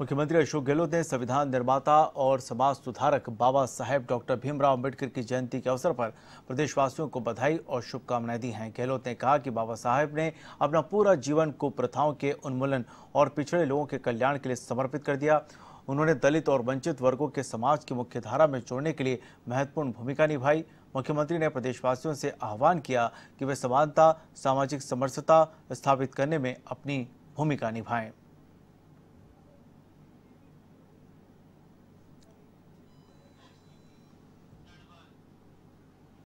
मुख्यमंत्री अशोक गहलोत ने संविधान निर्माता और समाज सुधारक बाबा साहेब डॉक्टर भीमराव अंबेडकर की जयंती के अवसर पर प्रदेशवासियों को बधाई और शुभकामनाएं दी हैं। गहलोत ने कहा कि बाबा साहेब ने अपना पूरा जीवन कुप्रथाओं के उन्मूलन और पिछड़े लोगों के कल्याण के लिए समर्पित कर दिया। उन्होंने दलित और वंचित वर्गों के समाज की मुख्यधारा में जोड़ने के लिए महत्वपूर्ण भूमिका निभाई। मुख्यमंत्री ने प्रदेशवासियों से आह्वान किया कि वे समानता, सामाजिक समरसता स्थापित करने में अपनी भूमिका निभाएं।